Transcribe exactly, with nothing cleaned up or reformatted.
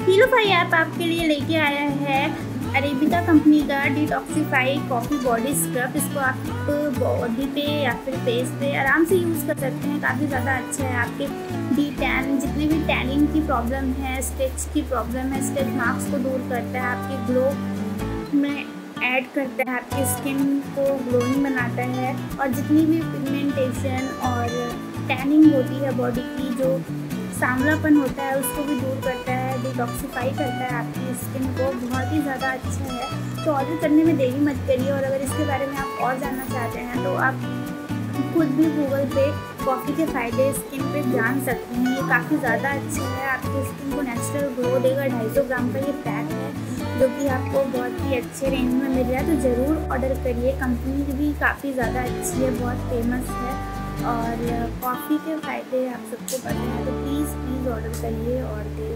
Hello friends, आपके लिए लेके आया है अरेबिका कंपनी का डिटॉक्सीफाई कॉफ़ी बॉडी स्क्रब। इसको आप बॉडी पे या फिर फेस पे आराम से यूज़ कर सकते हैं। काफ़ी ज़्यादा अच्छा है। आपके डी टैन, जितनी भी टैनिंग की प्रॉब्लम है, स्ट्रेच की प्रॉब्लम है, स्ट्रेच मार्क्स को दूर करता है, आपके ग्लो में ऐड करता है, आपकी स्किन को ग्लोइंग बनाता है। और जितनी भी पिगमेंटेशन और टैनिंग होती है बॉडी की, जो सांवलापन होता है, उसको भी दूर करता है, डिटॉक्सीफाई करता है आपकी स्किन को। बहुत ही ज़्यादा अच्छा है। तो ऑर्डर करने में देरी मत करिए। और अगर इसके बारे में आप और जानना चाहते हैं तो आप खुद भी गूगल पे कॉफ़ी के फ़ायदे स्किन पे जान सकते हैं। ये काफ़ी ज़्यादा अच्छा है। आपकी स्किन को नेचुरल ग्लो देगा। ढाई सौ ग्राम का ये पैक है जो कि आपको बहुत ही अच्छे रेंज में मिल रहा है। तो ज़रूर ऑर्डर करिए। कंपनी भी काफ़ी ज़्यादा अच्छी है, बहुत फेमस है। और कॉफ़ी के फ़ायदे आप सबको पता है, तो प्लीज़ प्लीज़ ऑर्डर करिए और